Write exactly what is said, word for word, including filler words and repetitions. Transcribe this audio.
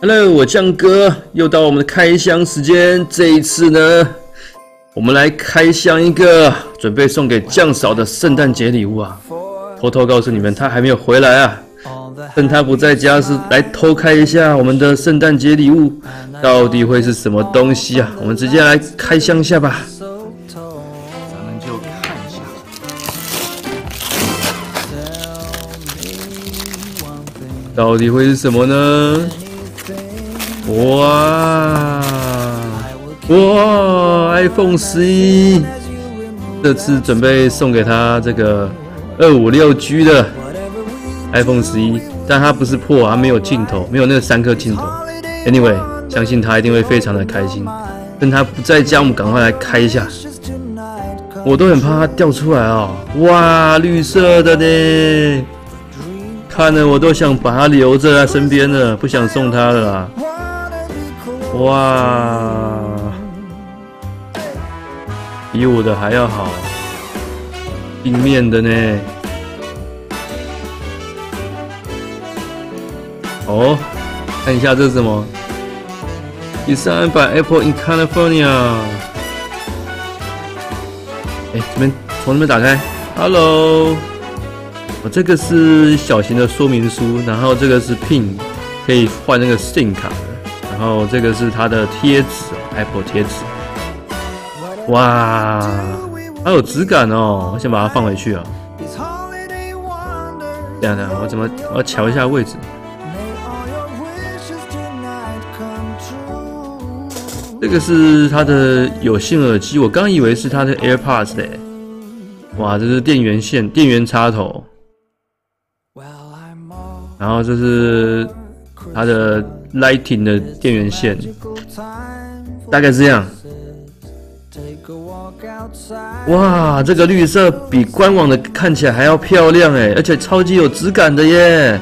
Hello， 我酱哥，又到我们的开箱时间。这一次呢，我们来开箱一个准备送给酱嫂的圣诞节礼物啊！偷偷告诉你们，她还没有回来啊！趁她不在家时，来偷开一下我们的圣诞节礼物，到底会是什么东西啊？我们直接来开箱一下吧。咱们就看一下。到底会是什么呢？ 哇哇 ！iPhone 十一，这次准备送给他这个二五六 G 的 iPhone 十一，但它不是破，它没有镜头，没有那三颗镜头。Anyway， 相信他一定会非常的开心。趁他不在家，我们赶快来开一下。我都很怕它掉出来哦。哇，绿色的呢，看了我都想把它留着在身边了，不想送它了啦。 哇，比我的还要好，平面的呢。哦，看一下这是什么 ？Designed by Apple in California。哎，这边从这边打开。Hello， 我这个是小型的说明书，然后这个是 P I N， 可以换那个 S I M 卡。 然后这个是它的贴纸 ，Apple 贴纸，哇，好有质感哦！我想把它放回去啊。这样的，我怎么我要瞧一下位置？这个是它的有线耳机，我刚以为是它的 AirPods 嘞。哇，这是电源线、电源插头。然后这是它的 Lighting 的电源线，大概是这样。哇，这个绿色比官网的看起来还要漂亮哎，而且超级有质感的耶！